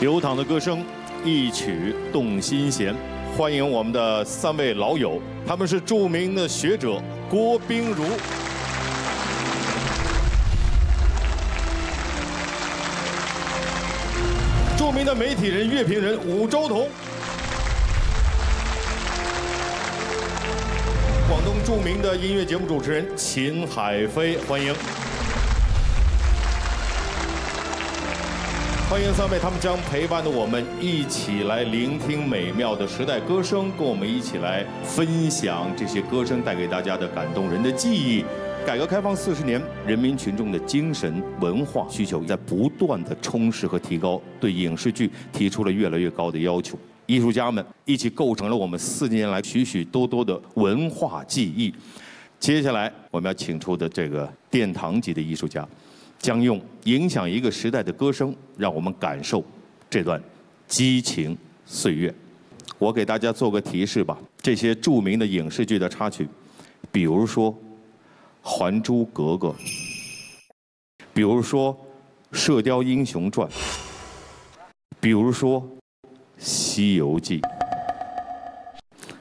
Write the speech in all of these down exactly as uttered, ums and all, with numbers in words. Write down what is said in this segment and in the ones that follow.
流淌的歌声，一曲动心弦。欢迎我们的三位老友，他们是著名的学者郭冰如。 著名的媒体人、乐评人伍周彤，广东著名的音乐节目主持人秦海飞，欢迎，欢迎三位，他们将陪伴着我们一起来聆听美妙的时代歌声，跟我们一起来分享这些歌声带给大家的感动人的记忆。 改革开放四十年，人民群众的精神文化需求在不断的充实和提高，对影视剧提出了越来越高的要求。艺术家们一起构成了我们四十年来许许多多的文化记忆。接下来我们要请出的这个殿堂级的艺术家，将用影响一个时代的歌声，让我们感受这段激情岁月。我给大家做个提示吧，这些著名的影视剧的插曲，比如说。 《还珠格格》，比如说《射雕英雄传》，比如说《西游记》。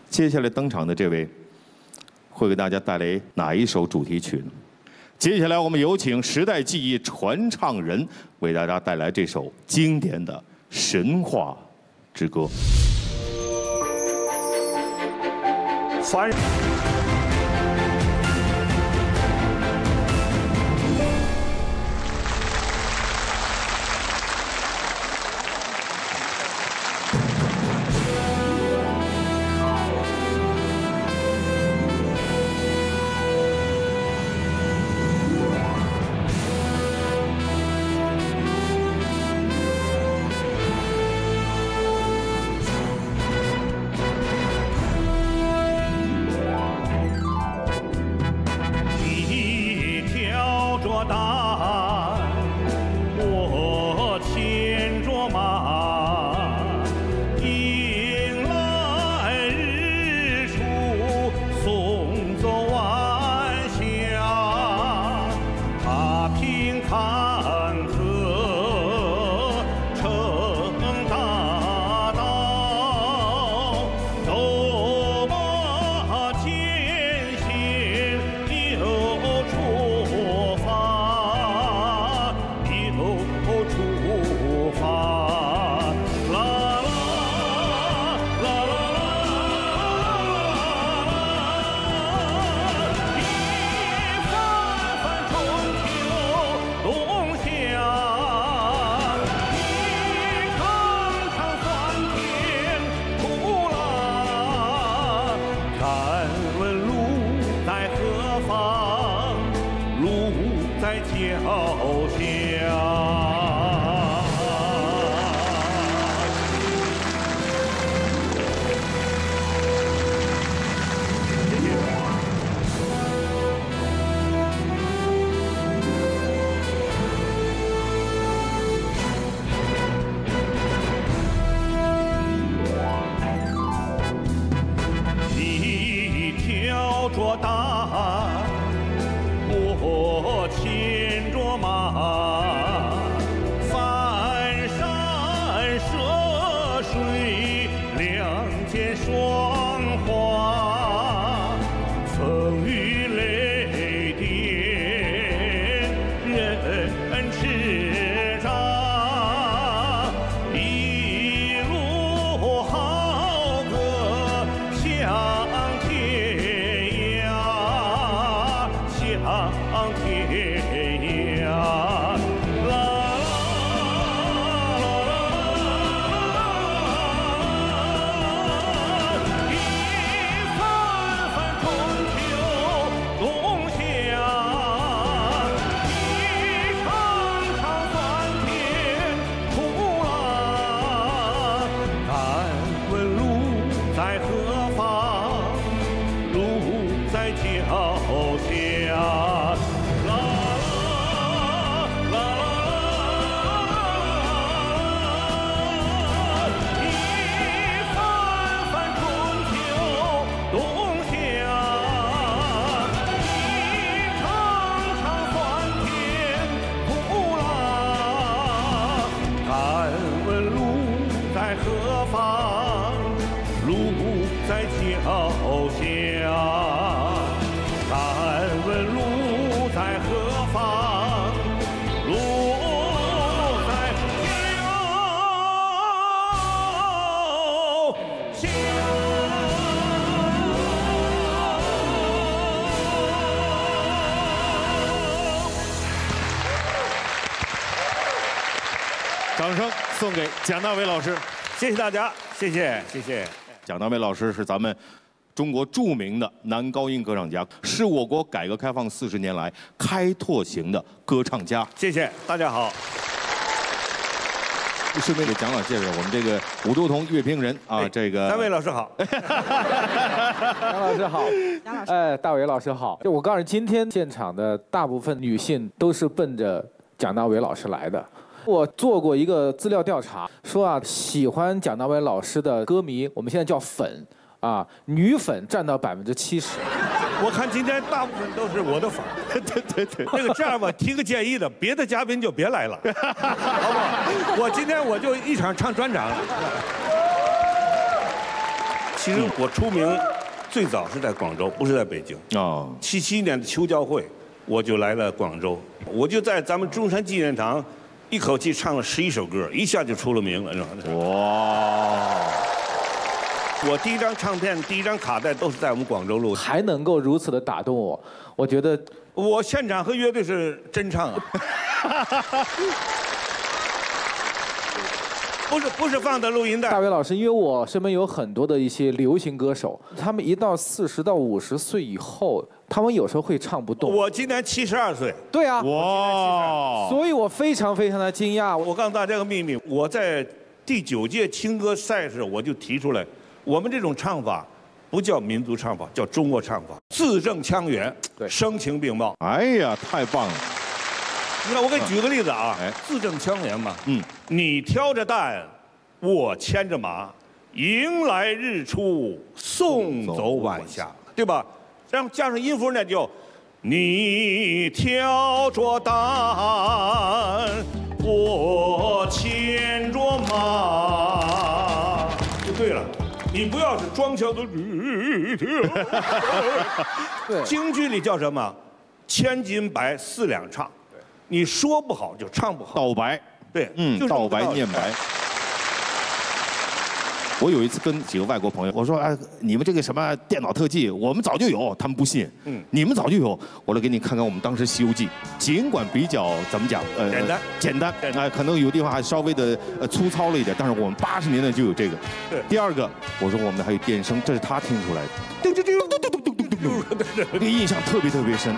接下来登场的这位，会给大家带来哪一首主题曲呢？接下来我们有请时代记忆传唱人为大家带来这首经典的《神话之歌》。凡人。 在脚下。何方？橹鼓在桥下，敢问路在何方？路在桥下。 掌声送给蒋大为老师，谢谢大家，谢谢谢谢。蒋大为老师是咱们中国著名的男高音歌唱家，是我国改革开放四十年来开拓型的歌唱家。谢谢大家好。顺便给蒋老介绍我们这个五洲同乐评人啊，这个大为老师好，蒋老师好，蒋老师，哎，大为老师好。就我告诉你，今天现场的大部分女性都是奔着蒋大为老师来的。 我做过一个资料调查，说啊，喜欢蒋大为老师的歌迷，我们现在叫粉啊，女粉占到百分之七十。我看今天大部分都是我的粉。对对对，那个这样吧，提个建议的，别的嘉宾就别来了，好不好？我今天我就一场唱专场。其实我出名最早是在广州，不是在北京。哦。七七年的秋交会，我就来了广州，我就在咱们中山纪念堂。 一口气唱了十一首歌，一下就出了名了，是吧？哇！我第一张唱片、第一张卡带都是在我们广州录的，还能够如此的打动我，我觉得我现场和乐队是真唱啊，不是不是放的录音带。大为老师，因为我身边有很多的一些流行歌手，他们一到四十到五十岁以后。 他们有时候会唱不动。我今年七十二岁。对啊。哇！所以我非常非常的惊讶。我告诉大家个秘密，我在第九届青歌赛时我就提出来，我们这种唱法不叫民族唱法，叫中国唱法，字正腔圆，对，声情并茂。哎呀，太棒了！你看，我给你举个例子啊，哎、字正腔圆嘛。嗯。你挑着担，我牵着马，迎来日出，送走晚霞，对吧？ 然后加上音符呢，就你挑着担，我牵着马，就对了。你不要是装腔作势。对，京剧里叫什么？千金白四两唱。你说不好就唱不好。倒白。对，嗯，倒白念白。 我有一次跟几个外国朋友，我说：“哎，你们这个什么电脑特技，我们早就有。”他们不信，嗯，你们早就有。我来给你看看我们当时《西游记》，尽管比较怎么讲，呃，简单，简单，哎，可能有地方还稍微的呃粗糙了一点，但是我们八十年代就有这个。对。第二个，我说我们还有电声，这是他听出来的。咚咚咚咚咚咚咚咚咚，那个印象特别特别深。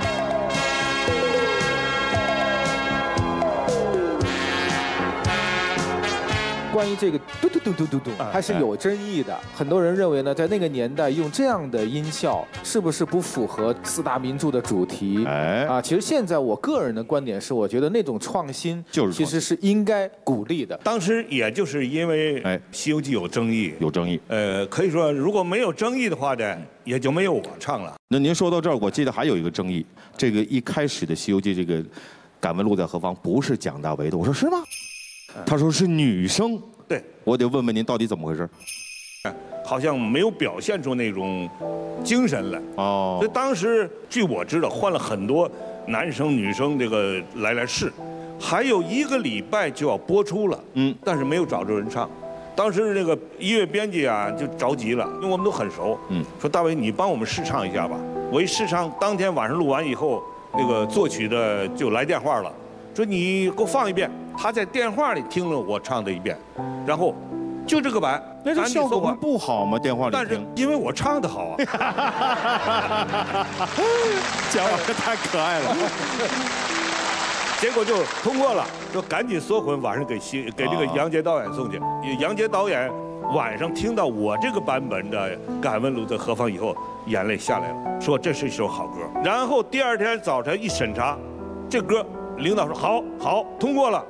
关于这个嘟嘟嘟嘟嘟嘟，还是有争议的。很多人认为呢，在那个年代用这样的音效，是不是不符合四大名著的主题？哎，啊，其实现在我个人的观点是，我觉得那种创新就是其实是应该鼓励的。当时也就是因为《西游记》有争议，有争议。呃，可以说如果没有争议的话呢，也就没有我唱了。那您说到这儿，我记得还有一个争议，这个一开始的《西游记》这个“敢问路在何方”不是蒋大为的，我说是吗？ 他说是女生，对，我得问问您到底怎么回事？好像没有表现出那种精神来。哦，所以当时据我知道，换了很多男生女生这个来来试，还有一个礼拜就要播出了，嗯，但是没有找着人唱。当时那个音乐编辑啊就着急了，因为我们都很熟，嗯，说大为你帮我们试唱一下吧。我一试唱，当天晚上录完以后，那个作曲的就来电话了。 说你给我放一遍，他在电话里听了我唱的一遍，然后就这个版，那这效果不好吗？电话里但是因为我唱的好啊，蒋老师太可爱了，结果就通过了，说赶紧缩混，晚上给西给这个杨洁导演送去。杨洁导演晚上听到我这个版本的《敢问路在何方》以后，眼泪下来了，说这是一首好歌。然后第二天早晨一审查，这歌。 领导说好好通过了，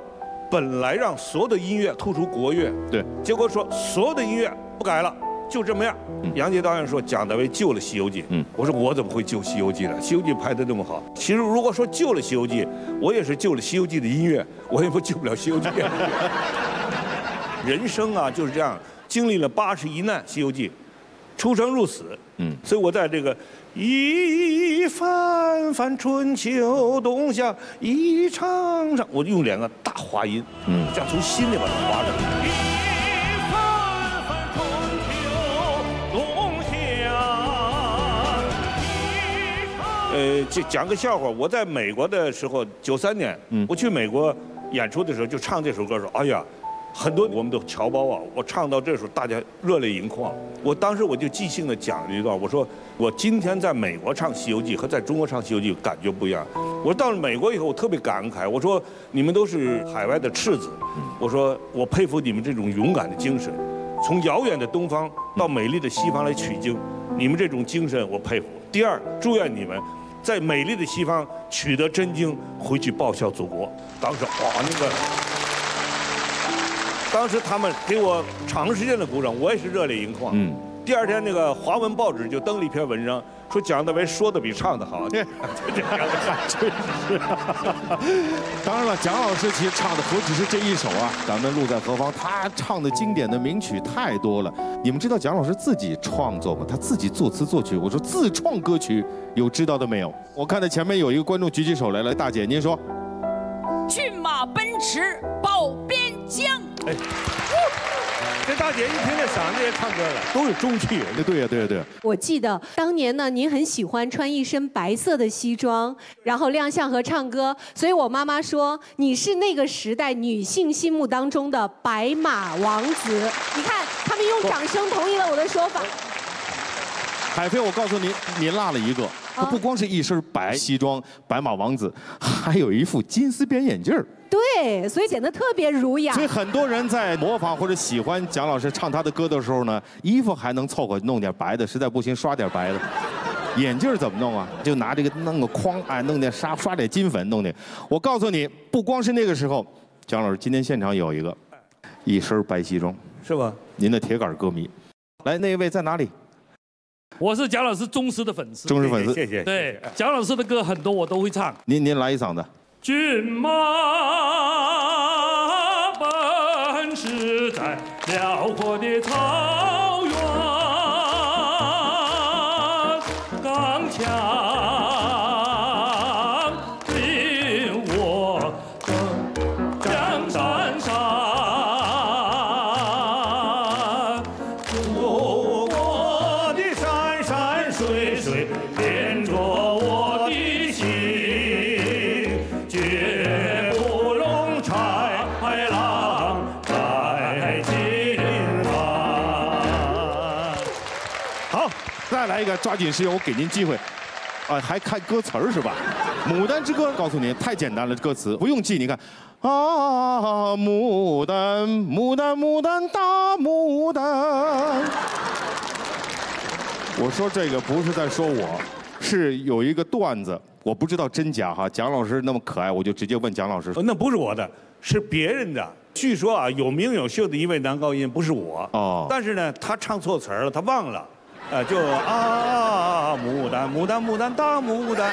本来让所有的音乐突出国乐，对，结果说所有的音乐不改了，就这么样。嗯、杨洁导演说蒋大为救了《西游记》，嗯，我说我怎么会救《西游记》呢？《西游记》拍得这么好，其实如果说救了《西游记》，我也是救了《西游记》的音乐，我也不救不了《西游记》。人生啊就是这样，经历了八十一难，《西游记》，出生入死。嗯，所以我在这个一番番春秋冬夏一场场，我用两个大滑音，嗯，这样从心里边滑着。嗯 呃，就讲个笑话。我在美国的时候，九三年，嗯、我去美国演出的时候，就唱这首歌的时候，哎呀，很多我们的侨胞啊，我唱到这时候，大家热泪盈眶。我当时我就即兴的讲了一段，我说我今天在美国唱《西游记》和在中国唱《西游记》感觉不一样。我到了美国以后，我特别感慨，我说你们都是海外的赤子，我说我佩服你们这种勇敢的精神，从遥远的东方到美丽的西方来取经，你们这种精神我佩服。第二，祝愿你们。 在美丽的西方取得真经，回去报效祖国。当时哇，那个，当时他们给我长时间的鼓掌，我也是热泪盈眶。嗯。第二天，那个华文报纸就登了一篇文章，说蒋大为说的比唱的好。这这样的话，真是。当然了，蒋老师其实唱的何止是这一首啊，咱们路在何方，他唱的经典的名曲太多了。 你们知道蒋老师自己创作吗？他自己作词作曲。我说自创歌曲，有知道的没有？我看到前面有一个观众举起手来了，大姐您说，骏马奔驰保边疆。哎，这大姐一听这嗓子也唱歌了，都有中气。对呀，对呀，对呀。我记得当年呢，您很喜欢穿一身白色的西装，然后亮相和唱歌，所以我妈妈说你是那个时代女性心目当中的白马王子。你看。 他们用掌声同意了我的说法。海飞，我告诉您，您落了一个。他不光是一身白西装、白马王子，还有一副金丝边眼镜儿。对，所以显得特别儒雅。所以很多人在模仿或者喜欢蒋老师唱他的歌的时候呢，衣服还能凑合弄点白的，实在不行刷点白的。眼镜怎么弄啊？就拿这个弄个框，哎，弄点沙，刷点金粉，弄点。我告诉你，不光是那个时候，蒋老师今天现场有一个，一身白西装。 是吧？您的铁杆歌迷，来那一位在哪里？我是蒋老师忠实的粉丝，忠实粉丝，谢谢。对，蒋老师的歌很多我都会唱。您您来一嗓子。骏马奔驰在辽阔的草原，刚强。 这个抓紧时间，我给您机会，啊，还看歌词儿是吧？《牡丹之歌》告诉您太简单了，歌词不用记。你看，啊，牡丹，牡丹，牡丹，大牡丹。我说这个不是在说我，是有一个段子，我不知道真假哈。蒋老师那么可爱，我就直接问蒋老师，那不是我的，是别人的。 据说啊，有名有秀的一位男高音，不是我哦，但是呢，他唱错词了，他忘了，呃，就啊，牡丹，牡丹，牡丹，大牡丹，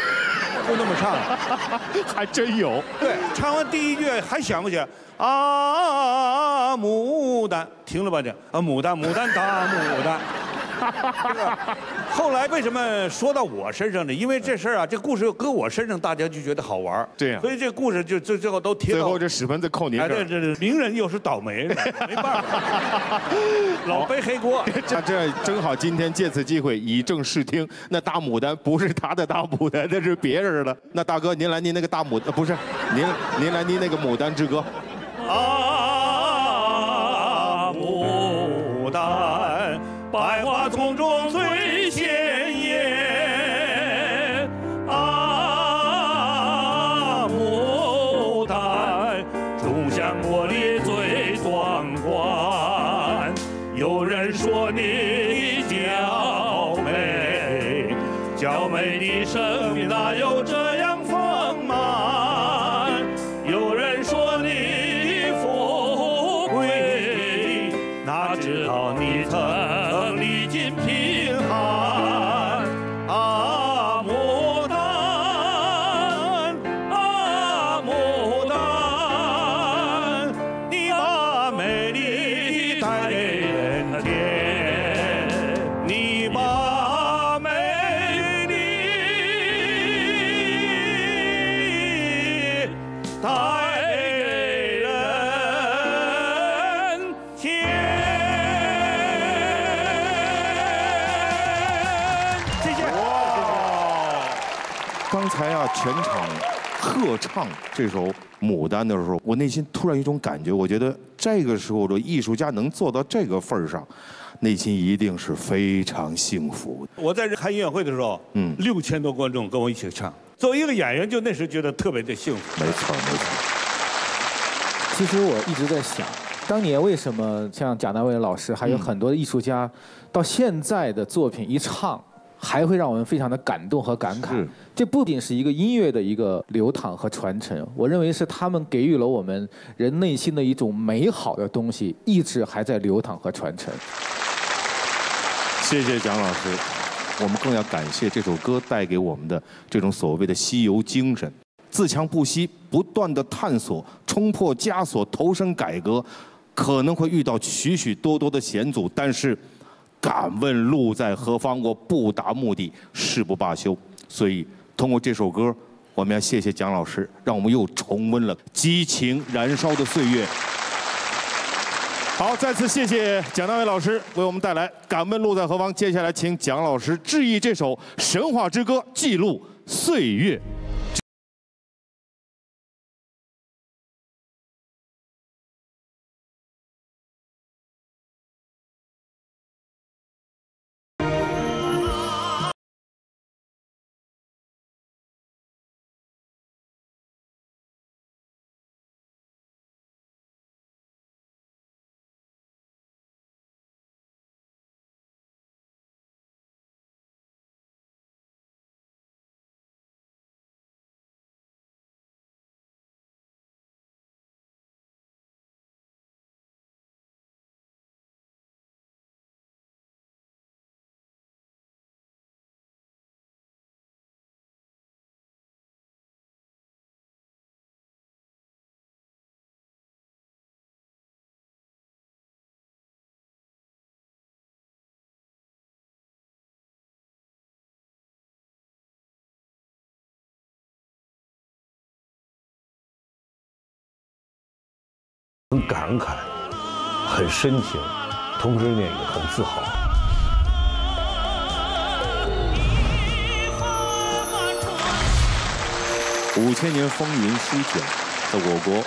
就那么唱，还真有。对，唱完第一句还想不起来，啊，牡丹，停了吧这，啊，牡丹，牡丹，大牡丹。 后来为什么说到我身上呢？因为这事儿啊，这故事搁我身上，大家就觉得好玩对呀、啊。所以这故事就最最后都贴到。最后这屎盆子扣您这儿。哎，对对对，名人又是倒霉了，没办法，老背黑锅。这这正好今天借此机会以正视听。那大牡丹不是他的大牡丹，那是别人的。那大哥，您来您那个大牡丹不是您您来您那个牡丹之歌。啊，牡丹。 百花丛中最鲜艳，啊，牡丹，种向我的最壮观。有人说你娇美，娇美的生命哪有这样丰满？有人说你富贵，哪知道你曾。 美丽。带给人天。谢谢。哇！刚才啊，全场合唱这首《牡丹》的时候，我内心突然有一种感觉，我觉得这个时候的艺术家能做到这个份儿上。 内心一定是非常幸福。我在看音乐会的时候，嗯，六千多观众跟我一起唱。作为一个演员，就那时觉得特别的幸福。没错，没错。其实我一直在想，当年为什么像贾乃亮老师，还有很多艺术家，嗯、到现在的作品一唱，还会让我们非常的感动和感慨。这不仅是一个音乐的一个流淌和传承，我认为是他们给予了我们人内心的一种美好的东西，一直还在流淌和传承。 谢谢蒋老师，我们更要感谢这首歌带给我们的这种所谓的西游精神，自强不息，不断的探索，冲破枷锁，投身改革，可能会遇到许许多多的险阻，但是敢问路在何方，我不达目的誓不罢休。所以通过这首歌，我们要谢谢蒋老师，让我们又重温了激情燃烧的岁月。 好，再次谢谢蒋大为老师为我们带来《敢问路在何方》。接下来，请蒋老师致意这首《神话之歌》，记录岁月。很感慨，很深情，同时呢也很自豪。五千年风云书卷，在我国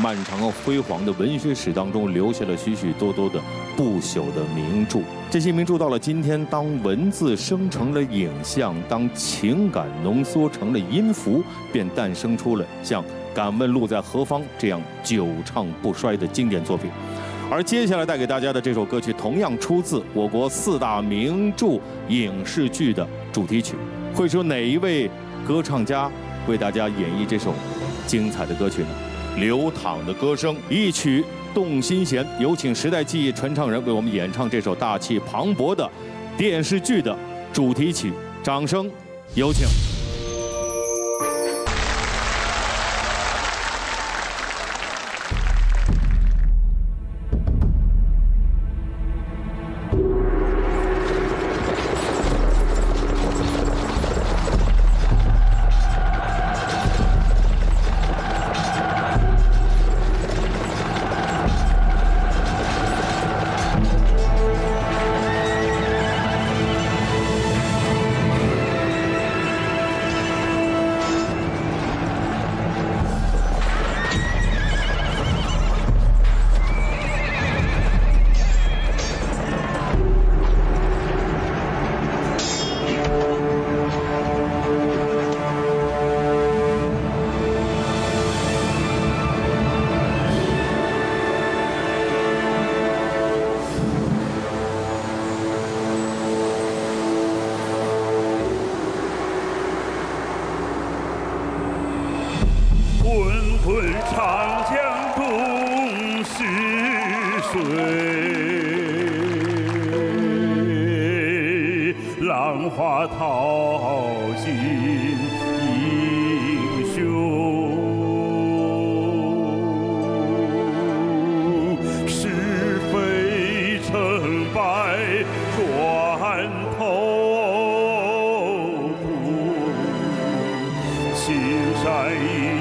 漫长而辉煌的文学史当中，留下了许许多多的不朽的名著。这些名著到了今天，当文字生成了影像，当情感浓缩成了音符，便诞生出了像。 敢问路在何方？这样久唱不衰的经典作品，而接下来带给大家的这首歌曲，同样出自我国四大名著影视剧的主题曲。会是由哪一位歌唱家为大家演绎这首精彩的歌曲呢？流淌的歌声，一曲动心弦。有请时代记忆传唱人为我们演唱这首大气磅礴的电视剧的主题曲。掌声，有请。 青山依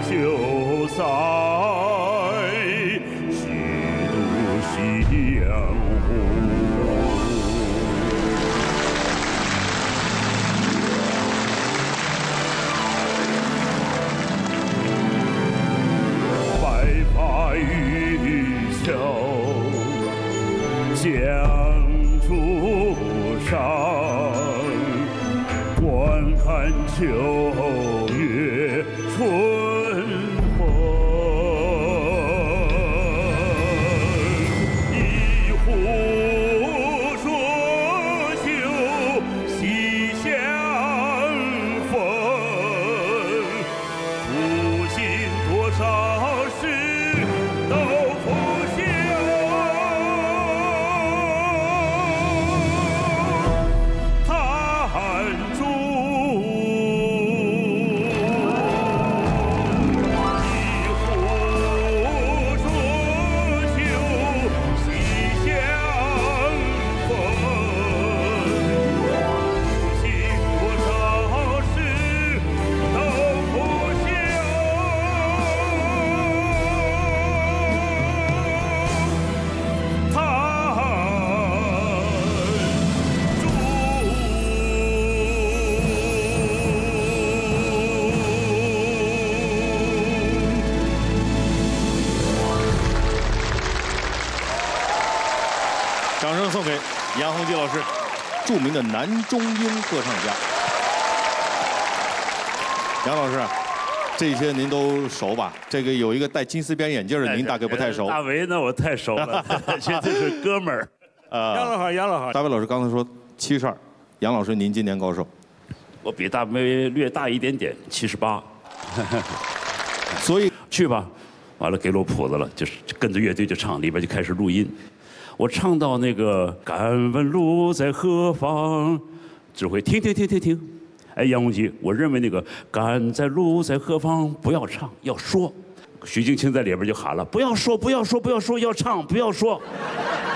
旧。不在，虚度相互。白发渔樵江渚上，观看秋月春。 掌声送给杨洪基老师，著名的男中音歌唱家。杨老师，这些您都熟吧？这个有一个戴金丝边眼镜的，您大概不太熟。大为呢，我太熟了，这是哥们儿。呃，杨老好，杨老好。大为老师刚才说七十二，杨老师您今年高寿？我比大为略大一点点，七十八。所以去吧，完了给我谱子了，就是跟着乐队就唱，里边就开始录音。 我唱到那个“敢问路在何方”，指挥停停停停停。哎，杨洪基，我认为那个“敢在路在何方”不要唱，要说。徐静清在里边就喊了：“不要说，不要说，不要说，要唱，不要说。”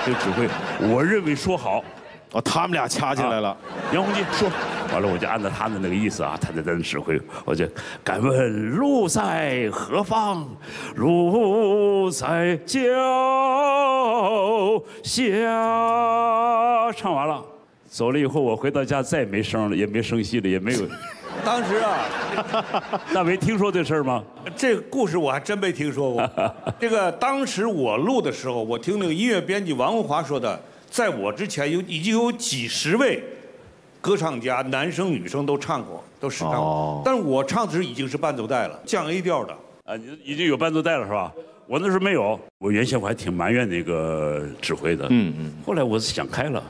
这指挥，我认为说好。哦，他们俩掐起来了。啊、杨洪基说，完了我就按照他的那个意思啊，他在那指挥，我就“敢问路在何方，路在脚”。 下唱完了，走了以后我回到家再没声了，也没声息了，也没有。当时啊，大为听说这事儿吗？这个故事我还真没听说过。这个当时我录的时候，我听那个音乐编辑王文华说的，在我之前有已经有几十位歌唱家，男生女生都唱过，都试唱过。哦、但是我唱的时候已经是伴奏带了，降 A 调的。啊，已经有伴奏带了是吧？ 我那时候没有，我原先我还挺埋怨那个指挥的，嗯嗯。后来我想开了，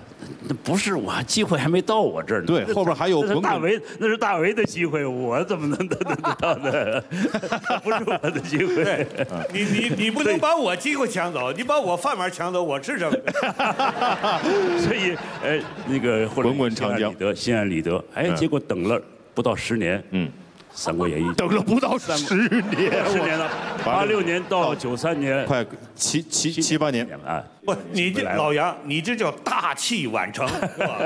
那不是我机会还没到我这儿呢。对，后边还有那是大为，那是大为的机会，我怎么能得到呢？不是我的机会。你你你不能把我机会抢走，你把我饭碗抢走，我吃什么？所以，哎，那个后来滚滚长江，心安理得。哎，结果等了不到十年，嗯。 《三国演义》等了不到十年，十年了，八六年到九三年，快七七七八年啊！不，你这老杨，你这叫大器晚成，是吧？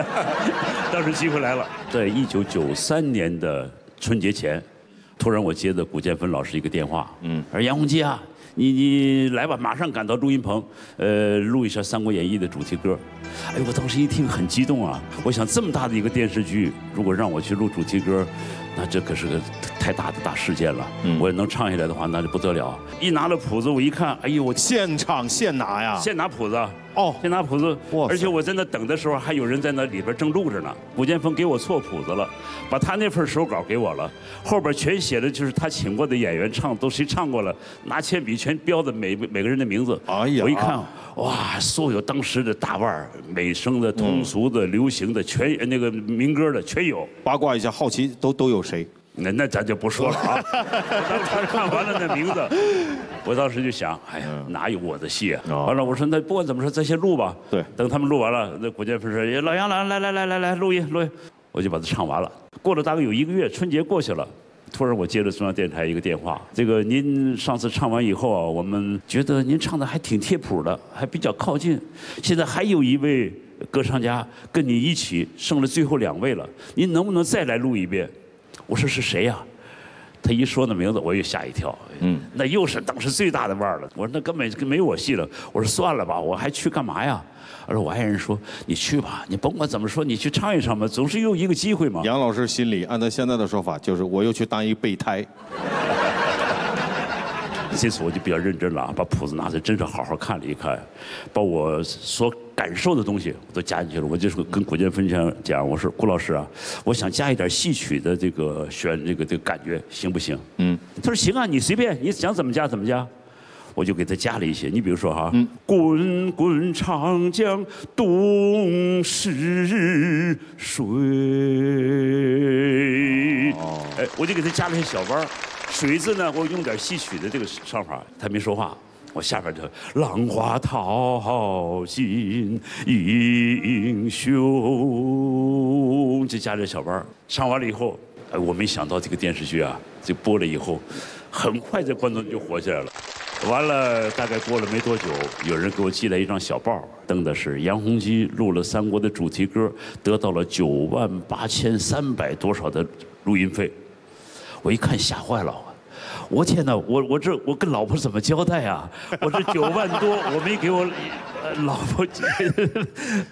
当时机会来了，在一九九三年的春节前，突然我接到谷建芬老师一个电话，嗯，说杨洪基啊，你你来吧，马上赶到录音棚，呃，录一下《三国演义》的主题歌。哎，我当时一听很激动啊，我想这么大的一个电视剧，如果让我去录主题歌。 那这可是个太大的大事件了，我要能唱下来的话，那就不得了。一拿了谱子，我一看，哎呦，我现场现拿呀，现拿谱子，哦，现拿谱子，而且我在那等的时候，还有人在那里边正录着呢。谷建峰给我错谱子了，把他那份手稿给我了，后边全写的就是他请过的演员唱，都谁唱过了，拿铅笔全标的每每个人的名字。哎呀，我一看，哇，所有当时的大腕儿、美声的、通俗的、流行的，全那个民歌的全有。八卦一下，好奇都都有。 谁？那那咱就不说了啊！当时看完了那名字，我当时就想，哎呀，哪有我的戏啊？完了，我说那不管怎么说，咱先录吧。对，等他们录完了，那古建芬说：“老杨，来来来来来来，录音录音。”我就把它唱完了。过了大概有一个月，春节过去了，突然我接了中央电台一个电话，这个您上次唱完以后啊，我们觉得您唱的还挺贴谱的，还比较靠近。现在还有一位歌唱家跟你一起剩了最后两位了，您能不能再来录一遍？ 我说是谁呀、啊？他一说那名字，我又吓一跳。嗯，那又是当时最大的腕儿了。我说那根本没我戏了。我说算了吧，我还去干嘛呀？而我爱人说你去吧，你甭管怎么说，你去唱一唱吧，总是有一个机会嘛。杨老师心里按他现在的说法，就是我又去当一备胎。这次我就比较认真了啊，把谱子拿着真是好好看了一看，把我所感受的东西我都加进去了。我就是跟古建芬先讲，我说顾老师啊，我想加一点戏曲的这个旋这个这个感觉，行不行？嗯，他说行啊，你随便，你想怎么加怎么加。我就给他加了一些，你比如说哈、啊，嗯、滚滚长江东逝水，哦、哎，我就给他加了些小弯儿。水字呢，我用点戏曲的这个唱法，他没说话。我下边就浪花淘尽英雄，就加点小弯儿。唱完了以后，哎，我没想到这个电视剧啊，这播了以后，很快这观众就火起来了。完了，大概过了没多久，有人给我寄来一张小报，登的是杨洪基录了《三国》的主题歌，得到了九万八千三百多少的录音费。我一看吓坏了，我天哪！我我这我跟老婆怎么交代啊？我这九万多我没给我老婆，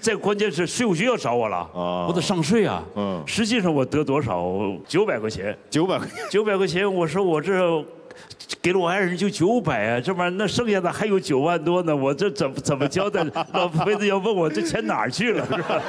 再关键是税务局要找我了，我得上税啊。嗯，实际上我得多少？九百块钱。九百块钱。九百块钱，我说我这。给了我爱人就九百啊，这玩意儿那剩下的还有九万多呢，我这怎么怎么交代？老婆子要问我这钱哪儿去了？是吧？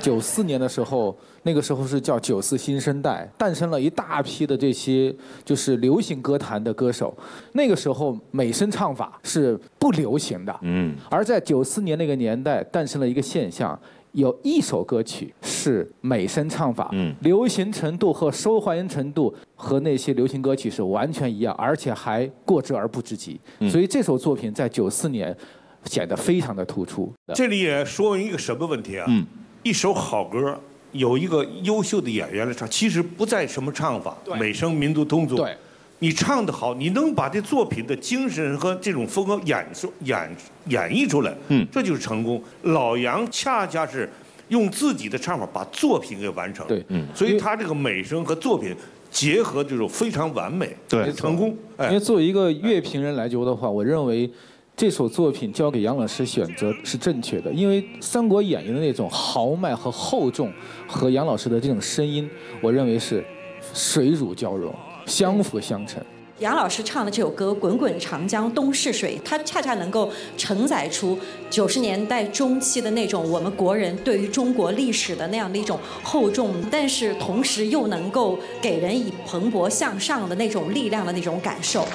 九四年的时候，那个时候是叫九四新生代，诞生了一大批的这些就是流行歌坛的歌手。那个时候美声唱法是不流行的，嗯，而在九四年那个年代诞生了一个现象。有一首歌曲是美声唱法，嗯，流行程度和受欢迎程度和那些流行歌曲是完全一样，而且还过之而不知极。嗯、所以这首作品在九四年显得非常的突出。这里也说明一个什么问题啊？嗯，一首好歌有一个优秀的演员来唱，其实不在什么唱法，美声、民族、通俗。对，你唱得好，你能把这作品的精神和这种风格演出演。演绎出来，嗯，这就是成功。老杨恰恰是用自己的唱法把作品给完成，对，嗯，所以他这个美声和作品结合就是非常完美，对，成功。因为作为一个乐评人来说的话，我认为这首作品交给杨老师选择是正确的，因为《三国演义》的那种豪迈和厚重和杨老师的这种声音，我认为是水乳交融，相辅相成。杨老师唱的这首歌《滚滚长江东逝水》，它恰恰能够承载出九十年代中期的那种我们国人对于中国历史的那样的一种厚重，但是同时又能够给人以蓬勃向上的那种力量的那种感受。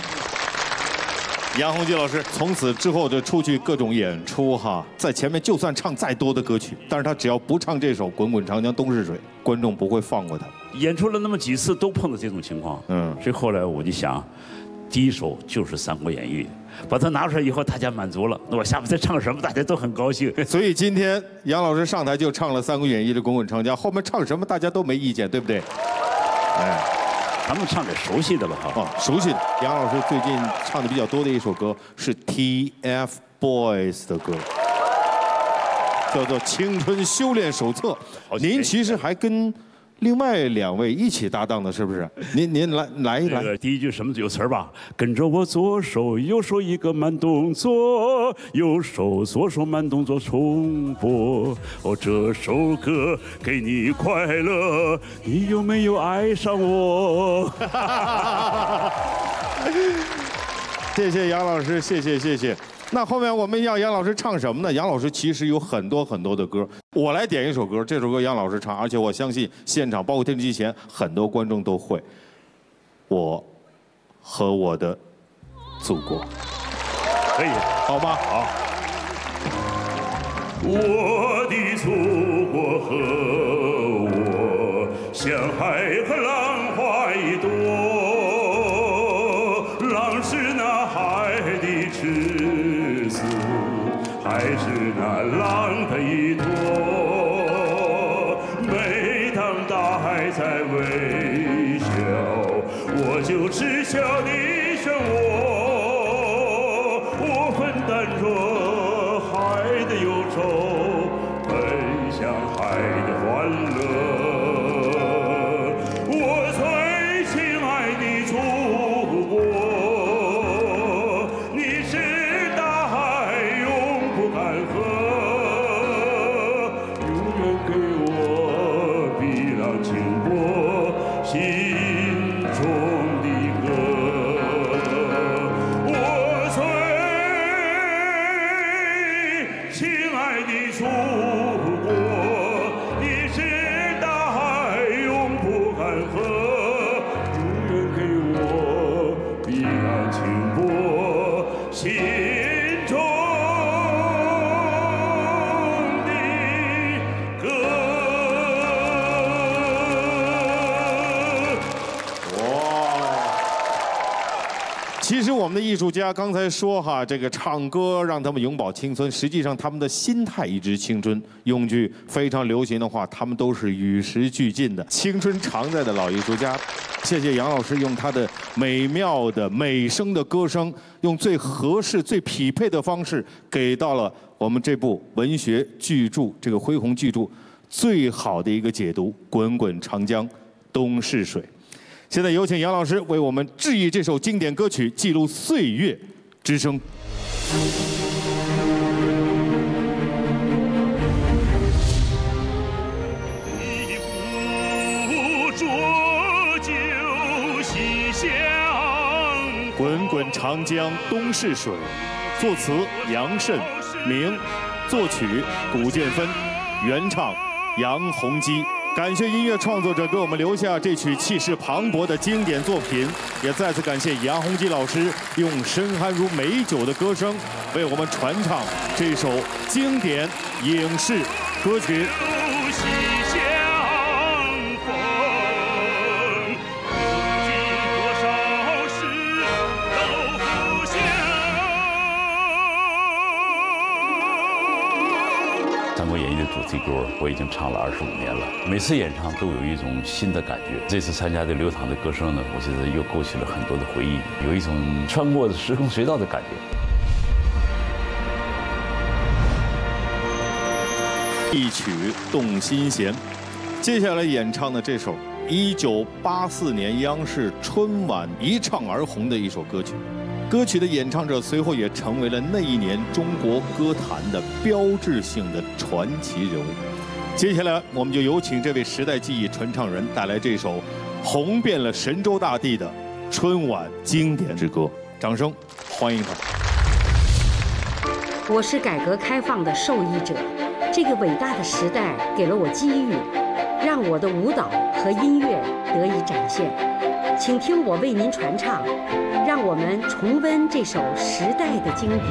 杨洪基老师从此之后就出去各种演出哈，在前面就算唱再多的歌曲，但是他只要不唱这首《滚滚长江东逝水》，观众不会放过他。演出了那么几次，都碰到这种情况。嗯，所以后来我就想，第一首就是《三国演义》，把它拿出来以后，大家满足了，那我下面再唱什么，大家都很高兴。所以今天杨老师上台就唱了《三国演义》的《滚滚长江》，后面唱什么大家都没意见，对不对？哎。咱们唱点熟悉的吧，哈！啊，熟悉的。杨老师最近唱的比较多的一首歌是 T F boys 的歌，叫做《青春修炼手册》。您其实还跟另外两位一起搭档的，是不是？您您来来一来。第一句什么有词儿吧？跟着我左手右手一个慢动作，右手左手慢动作重播。哦，这首歌给你快乐，你有没有爱上我？谢谢杨老师，谢谢谢谢。那后面我们要杨老师唱什么呢？杨老师其实有很多很多的歌，我来点一首歌，这首歌杨老师唱，而且我相信现场包括电视机前很多观众都会。我和我的祖国，可以，好吗？好。我的祖国和我，像海和浪花一朵，浪是那海的翅。还是那浪的一朵，每当大海在微笑，我就知晓你是我，我分担着海的忧愁，奔向海的欢乐，我最。停泊心中的歌。哇！其实我们的艺术家刚才说哈，这个唱歌让他们永葆青春，实际上他们的心态一直青春。用句非常流行的话，他们都是与时俱进的，青春常在的老艺术家。 谢谢杨老师用他的美妙的美声的歌声，用最合适、最匹配的方式，给到了我们这部文学巨著——这个恢宏巨著最好的一个解读。滚滚长江东逝水。现在有请杨老师为我们致意这首经典歌曲，记录岁月之声。 滚滚长江东逝水，作词杨慎明，作曲古建芬，原唱杨洪基。感谢音乐创作者给我们留下这曲气势磅礴的经典作品，也再次感谢杨洪基老师用深酣如美酒的歌声为我们传唱这首经典影视歌曲。 《三国演义》的主题歌我已经唱了二十五年了，每次演唱都有一种新的感觉。这次参加的《流淌的歌声》呢，我觉得又勾起了很多的回忆，有一种穿过时空隧道的感觉。一曲动心弦，接下来演唱的这首一九八四年央视春晚一唱而红的一首歌曲。 歌曲的演唱者随后也成为了那一年中国歌坛的标志性的传奇人物。接下来，我们就有请这位时代记忆传唱人带来这首红遍了神州大地的春晚经典之歌，掌声欢迎他。我是改革开放的受益者，这个伟大的时代给了我机遇，让我的舞蹈和音乐得以展现。 请听我为您传唱，让我们重温这首时代的经典。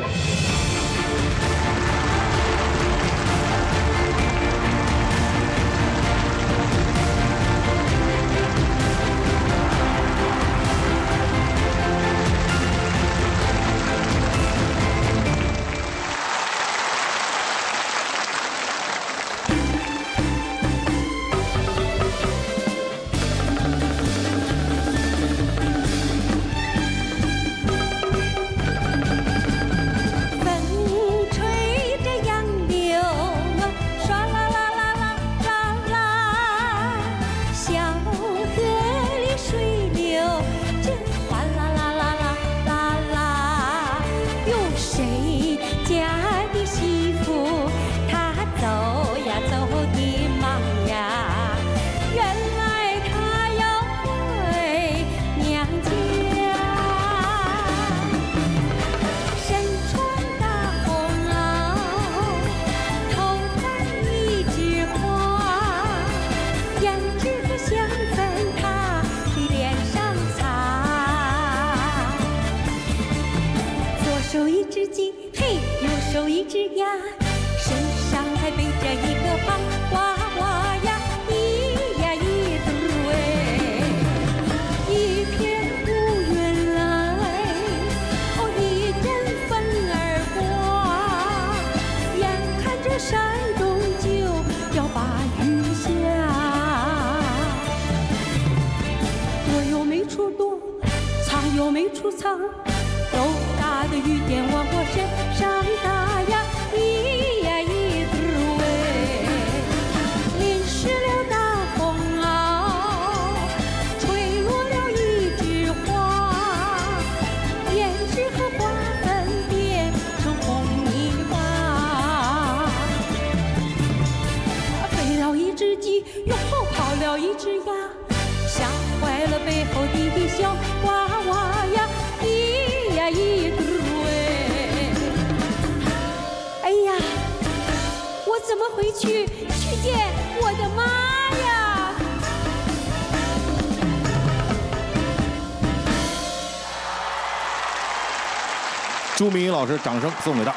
朱敏宇老师，掌声送给他。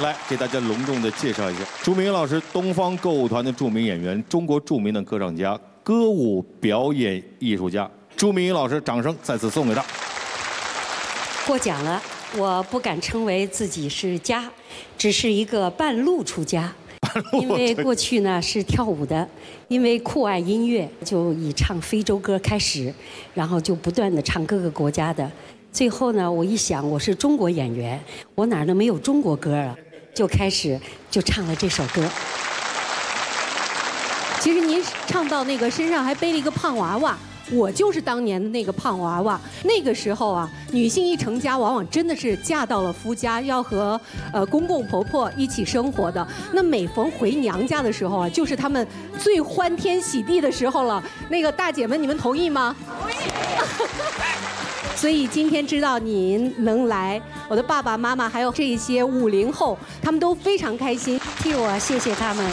来，给大家隆重的介绍一下，朱敏宇老师，东方歌舞团的著名演员，中国著名的歌唱家、歌舞表演艺术家。朱敏宇老师，掌声再次送给他。过奖了，我不敢称为自己是家，只是一个半路出家。 因为过去呢是跳舞的，因为酷爱音乐，就以唱非洲歌开始，然后就不断的唱各个国家的。最后呢，我一想我是中国演员，我哪能没有中国歌啊？就开始就唱了这首歌。其实您唱到那个身上还背了一个胖娃娃，我就是当年的那个胖娃娃。那个时候啊，女性一成家，往往真的是嫁到了夫家，要和呃公公婆婆一起生活的。那每逢回娘家的时候啊，就是她们最欢天喜地的时候了。那个大姐们，你们同意吗？同意。所以今天知道您能来，我的爸爸妈妈还有这些五零后，他们都非常开心，替我谢谢他们。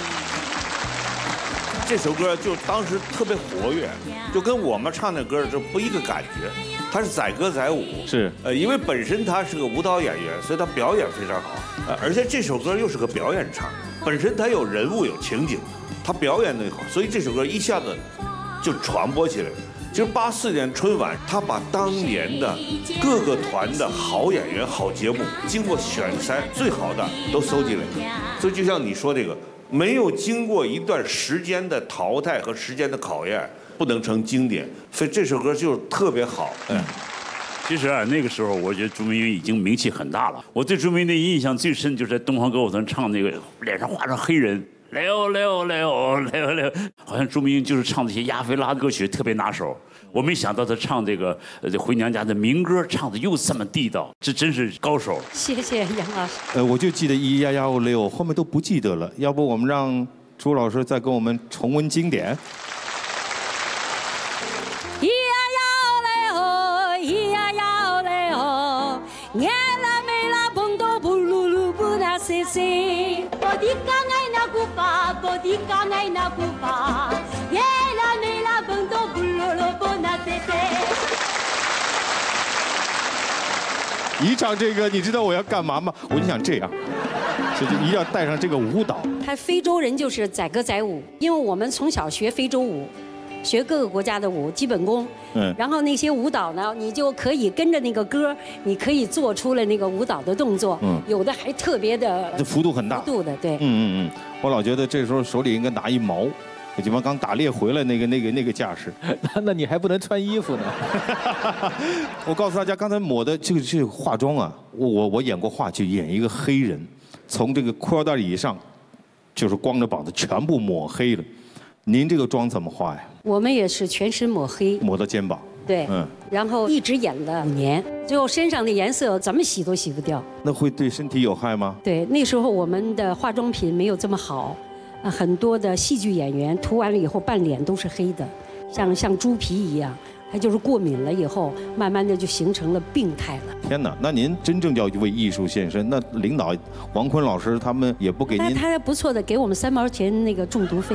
这首歌就当时特别活跃，就跟我们唱的歌就不一个感觉。他是载歌载舞，是呃，因为本身他是个舞蹈演员，所以他表演非常好。呃，而且这首歌又是个表演唱，本身他有人物有情景，他表演的也好，所以这首歌一下子就传播起来了。其实八四年春晚，他把当年的各个团的好演员、好节目，经过选筛最好的都搜进来了。所以就像你说这个。 没有经过一段时间的淘汰和时间的考验，不能成经典，所以这首歌就是特别好。嗯，其实啊，那个时候我觉得朱敏宇已经名气很大了。我对朱敏宇的印象最深就是在东方歌舞团唱那个脸上画上黑人，来哦来哦来哦来哦来哦，好像朱敏宇就是唱这些亚非拉歌曲特别拿手。我没想到他唱这个呃回娘家的民歌唱的又这么地道，这真是高手。谢谢杨老师。呃，我就记得咿呀呀哦嘞哦，后面都不记得了。要不我们让朱老师再跟我们重温经典。咿呀呀哦嘞哦，咿呀呀哦嘞哦，伢拉妹拉蹦多不噜噜不那西西，我的刚爱那古巴，我的刚爱那古巴，伢拉妹拉蹦多不。 一唱这个，你知道我要干嘛吗？我就想这样，所以就一定要带上这个舞蹈。他非洲人就是载歌载舞，因为我们从小学非洲舞，学各个国家的舞基本功。嗯。然后那些舞蹈呢，你就可以跟着那个歌，你可以做出了那个舞蹈的动作。嗯。有的还特别的。这幅度很大。幅度的，对。嗯嗯嗯，我老觉得这时候手里应该拿一矛。 我鸡巴刚打猎回来那个那个那个架势，那那你还不能穿衣服呢。我告诉大家，刚才抹的这个这个化妆啊，我我我演过话剧，演一个黑人，从这个裤腰带以上，就是光着膀子，全部抹黑了。您这个妆怎么化呀？我们也是全身抹黑，抹到肩膀。对，嗯，然后一直演了五年，最后身上的颜色怎么洗都洗不掉。那会对身体有害吗？对，那时候我们的化妆品没有这么好。 啊，很多的戏剧演员涂完了以后，半脸都是黑的，像像猪皮一样。他就是过敏了以后，慢慢的就形成了病态了。天哪，那您真正叫为艺术献身。那领导王坤老师他们也不给您，他还不错的，给我们三毛钱那个中毒费。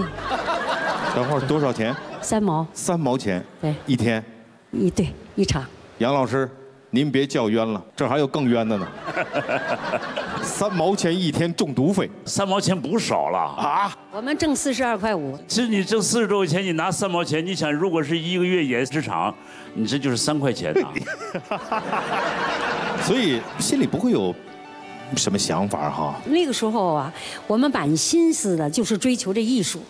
等会儿多少钱？三毛。三毛钱。对。一天。一对一场。杨老师，您别叫冤了，这还有更冤的呢。三毛钱一天中毒费，三毛钱不少了啊！我们挣四十二块五。其实你挣四十多块钱，你拿三毛钱，你想如果是一个月演十场，你这就是三块钱呐、啊。所以心里不会有什么想法哈。那个时候啊，我们满心思的就是追求这艺术，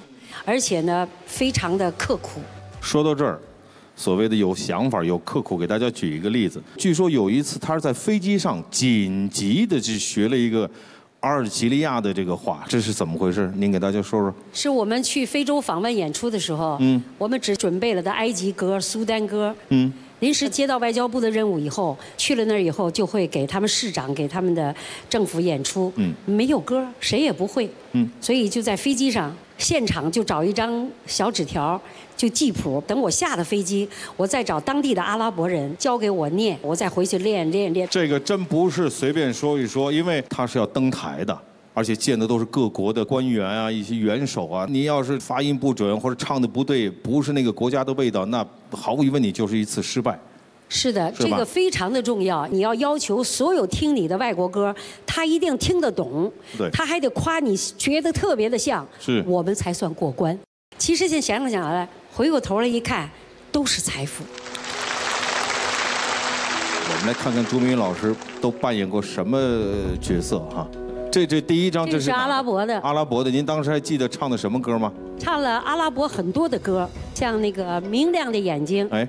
而且呢，非常的刻苦。说到这儿。 所谓的有想法、有刻苦，给大家举一个例子。据说有一次，他是在飞机上紧急的去学了一个阿尔及利亚的这个话，这是怎么回事？您给大家说说。是我们去非洲访问演出的时候，嗯，我们只准备了的埃及歌、苏丹歌，嗯，临时接到外交部的任务以后，去了那儿以后就会给他们市长、给他们的政府演出，嗯，没有歌，谁也不会，嗯，所以就在飞机上。 现场就找一张小纸条，就记谱。等我下了飞机，我再找当地的阿拉伯人教给我念，我再回去练练练。这个真不是随便说一说，因为他是要登台的，而且见的都是各国的官员啊，一些元首啊。你要是发音不准或者唱的不对，不是那个国家的味道，那毫无疑问你就是一次失败。是的，是这个非常的重要。你要要求所有听你的外国歌，他一定听得懂，他还得夸你，觉得特别的像，是我们才算过关。其实现在想想来，回过头来一看，都是财富。 我们来看看朱明宇老师都扮演过什么角色哈？这这第一张这是阿拉伯的，阿拉伯的。您当时还记得唱的什么歌吗？唱了阿拉伯很多的歌，像那个《明亮的眼睛》。哎。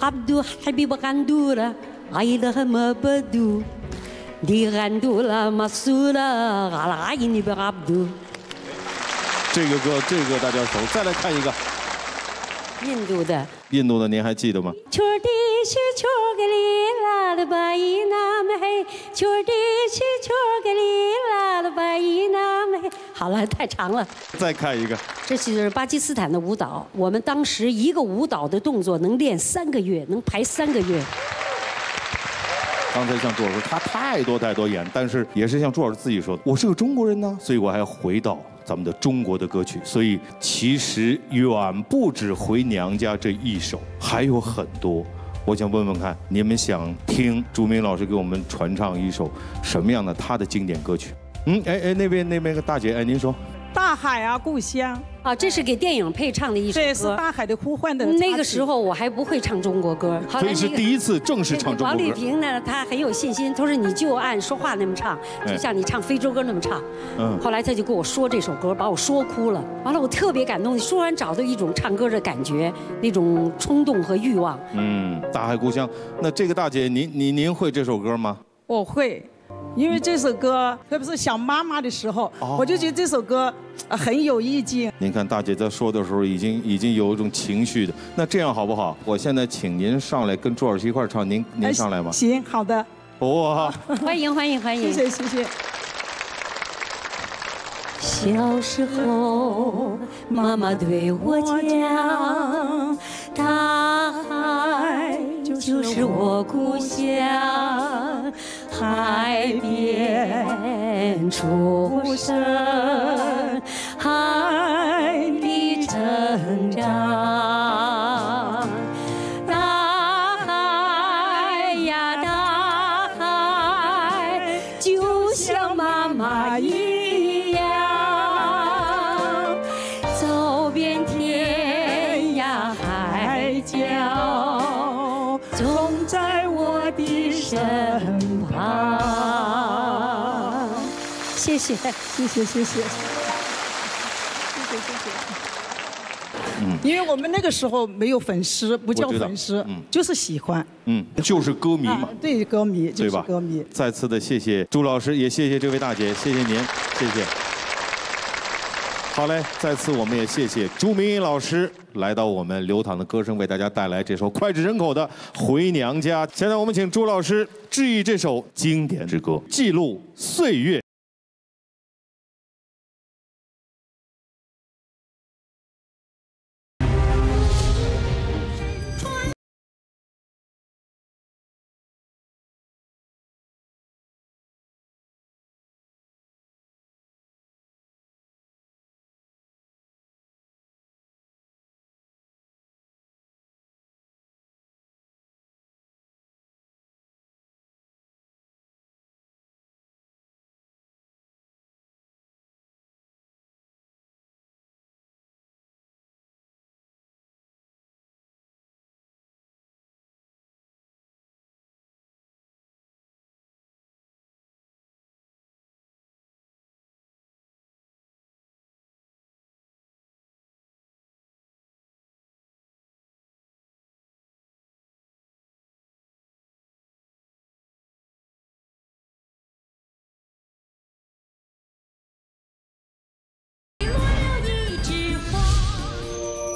Abdu habib gandula, aida mabdu, di gandula masula, ala ini berabdu。这个歌，这个歌大家熟。再来看一个。 印度的，印度的，您还记得吗？好了，太长了。再看一个，这是巴基斯坦的舞蹈。我们当时一个舞蹈的动作能练三个月，能排三个月。刚才像朱老师，他太多太多演，但是也是像朱老师自己说的，我是个中国人呢，所以我还要回到 咱们的中国的歌曲，所以其实远不止回娘家这一首，还有很多。我想问问看，你们想听朱明老师给我们传唱一首什么样的他的经典歌曲？嗯，哎哎，那边那边个大姐，哎，您说。大海啊，故乡啊，这是给电影配唱的一首歌。这是大海的呼唤的。那个时候我还不会唱中国歌，所以是第一次正式唱中国歌。王丽萍呢，她很有信心，她说你就按说话那么唱，就像你唱非洲歌那么唱。嗯。后来她就跟我说这首歌，把我说哭了。完了，我特别感动，你说完找到一种唱歌的感觉，那种冲动和欲望。嗯，大海故乡。那这个大姐，您您您会这首歌吗？我会。 因为这首歌，特别是想妈妈的时候，我就觉得这首歌很有意境。您看大姐在说的时候，已经已经有一种情绪的。那这样好不好？我现在请您上来跟朱老师一块唱，您您上来吗？行，好的。哇！欢迎欢迎欢迎！谢谢谢谢。小时候，妈妈对我讲，大海就是我故乡。 海边出生，海里成长。大海呀，大海，就像妈妈一样，走遍天涯海角，总在我的身。 谢谢，谢谢，谢谢，谢谢，谢谢。嗯，因为我们那个时候没有粉丝，不叫粉丝，嗯，就是喜欢，嗯，就是歌迷嘛，对，歌迷，对吧？歌迷。再次的谢谢朱老师，也谢谢这位大姐，谢谢您，谢谢。好嘞，再次我们也谢谢朱明宇老师来到我们流淌的歌声，为大家带来这首脍炙人口的《回娘家》。现在我们请朱老师致意这首经典之歌，记录岁月。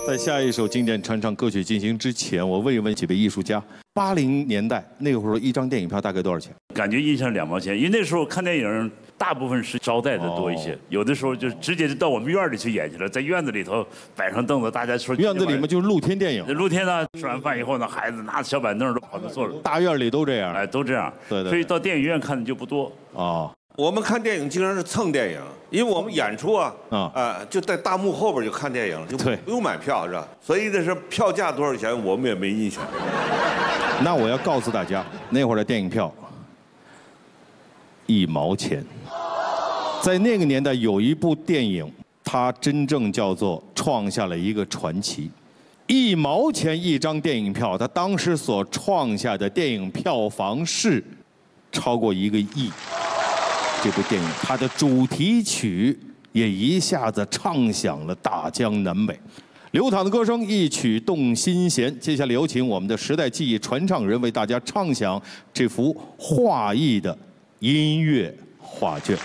在下一首经典传唱歌曲进行之前，我问一问几位艺术家：八零年代那个时候，一张电影票大概多少钱？感觉印象两毛钱，因为那时候看电影大部分是招待的多一些，哦、有的时候就直接就到我们院里去演去了，在院子里头摆上凳子，大家说院子里面就是露天电影。露天呢，吃完饭以后呢，孩子拿着小板凳都跑那坐着。大院里都这样，哎，都这样。对对。所以到电影院看的就不多。哦。我们看电影经常是蹭电影，因为我们演出啊，啊、呃，就在大幕后边就看电影，就不用买票是吧？所以这是票价多少钱，我们也没印象。那我要告诉大家，那会儿的电影票一毛钱。在那个年代，有一部电影，它真正叫做创下了一个传奇。一毛钱一张电影票，它当时所创下的电影票房是超过一个亿。 这部电影，它的主题曲也一下子唱响了大江南北。流淌的歌声，一曲动心弦。接下来有请我们的时代记忆传唱人为大家唱响这幅画意的音乐画卷。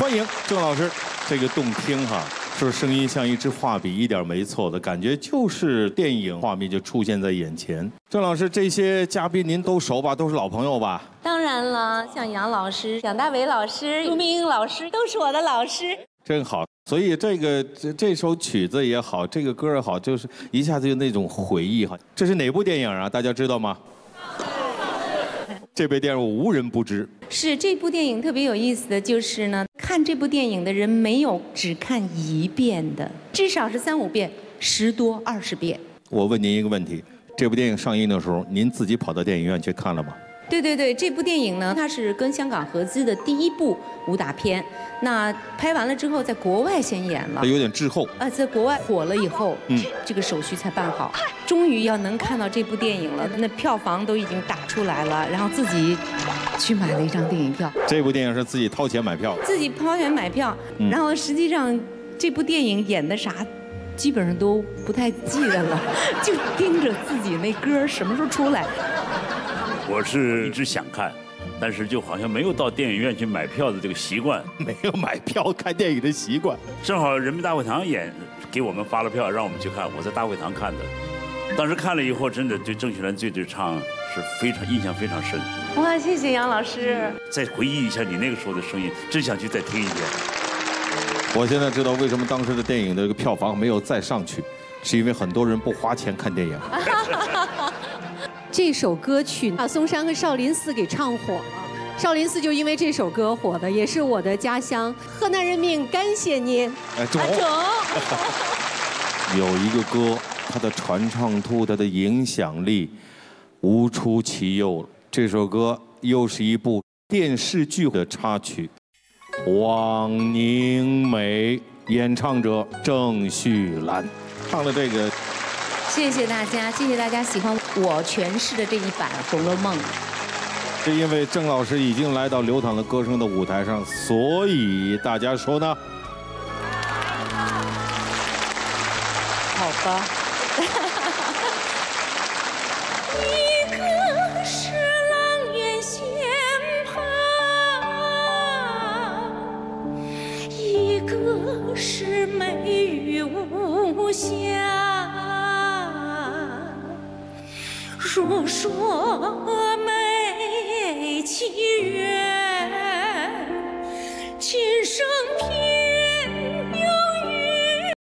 欢迎郑老师，这个动听哈，说声音像一支画笔，一点没错的感觉，就是电影画面就出现在眼前。郑老师，这些嘉宾您都熟吧？都是老朋友吧？当然了，像杨老师、蒋大为老师、朱明英老师，都是我的老师。真好，所以这个这这首曲子也好，这个歌也好，就是一下子就那种回忆哈。这是哪部电影啊？大家知道吗？ 这部电影无人不知。是这部电影特别有意思的就是呢，看这部电影的人没有只看一遍的，至少是三五遍，十多二十遍。我问您一个问题：这部电影上映的时候，您自己跑到电影院去看了吗？对对对，这部电影呢，它是跟香港合资的第一部武打片。那拍完了之后，在国外先演了，有点滞后。啊，在国外火了以后，嗯，这个手续才办好，终于要能看到这部电影了。那票房都已经打出来了，然后自己去买了一张电影票。这部电影是自己掏钱买票，自己掏钱买票。嗯、然后实际上这部电影演的啥？ 基本上都不太记得了，就盯着自己那歌什么时候出来。我是一直想看，但是就好像没有到电影院去买票的这个习惯，没有买票看电影的习惯。正好人民大会堂演，给我们发了票让我们去看，我在大会堂看的。当时看了以后，真的对郑秀兰最最唱是非常印象非常深。哇，谢谢杨老师。再回忆一下你那个时候的声音，真想去再听一遍。 我现在知道为什么当时的电影的这个票房没有再上去，是因为很多人不花钱看电影。这首歌曲把嵩山和少林寺给唱火了，少林寺就因为这首歌火的，也是我的家乡河南人民，感谢您。哎，钟。有一个歌，它的传唱度、它的影响力无出其右。这首歌又是一部电视剧的插曲。 枉凝眉，演唱者郑绪岚，唱了这个。谢谢大家，谢谢大家喜欢我诠释的这一版《红楼梦》。是因为郑老师已经来到流淌的歌声的舞台上，所以大家说呢？好吧。一个是阆苑仙。 一个是美玉无瑕，如说美其缘。